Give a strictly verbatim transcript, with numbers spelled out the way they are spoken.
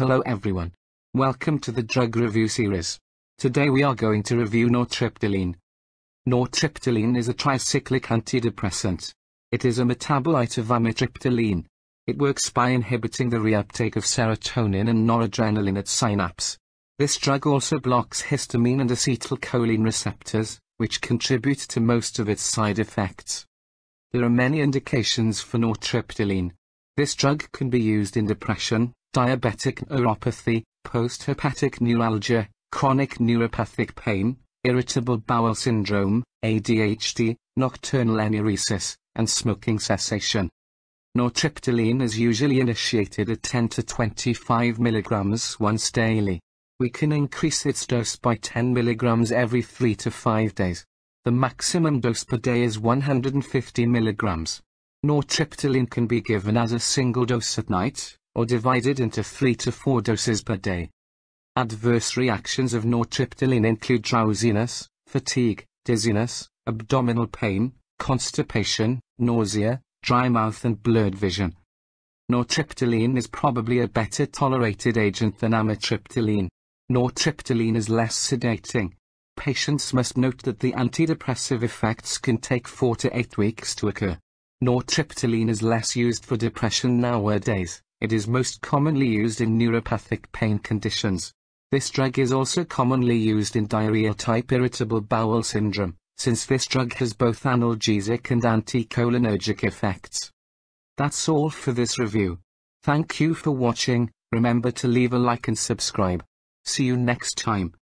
Hello everyone. Welcome to the drug review series. Today we are going to review nortriptyline. Nortriptyline is a tricyclic antidepressant. It is a metabolite of amitriptyline. It works by inhibiting the reuptake of serotonin and noradrenaline at synapse. This drug also blocks histamine and acetylcholine receptors, which contribute to most of its side effects. There are many indications for nortriptyline. This drug can be used in depression, diabetic neuropathy, post-hepatic neuralgia, chronic neuropathic pain, irritable bowel syndrome, A D H D, nocturnal enuresis, and smoking cessation. Nortriptyline is usually initiated at ten to twenty-five milligrams once daily. We can increase its dose by ten milligrams every three to five days. The maximum dose per day is one hundred fifty milligrams. Nortriptyline can be given as a single dose at night, or divided into three to four doses per day. Adverse reactions of nortriptyline include drowsiness, fatigue, dizziness, abdominal pain, constipation, nausea, dry mouth and blurred vision. Nortriptyline is probably a better tolerated agent than amitriptyline. Nortriptyline is less sedating. Patients must note that the antidepressive effects can take four to eight weeks to occur. Nortriptyline is less used for depression nowadays. It is most commonly used in neuropathic pain conditions. This drug is also commonly used in diarrhea-type irritable bowel syndrome, since this drug has both analgesic and anticholinergic effects. That's all for this review. Thank you for watching. Remember to leave a like and subscribe. See you next time.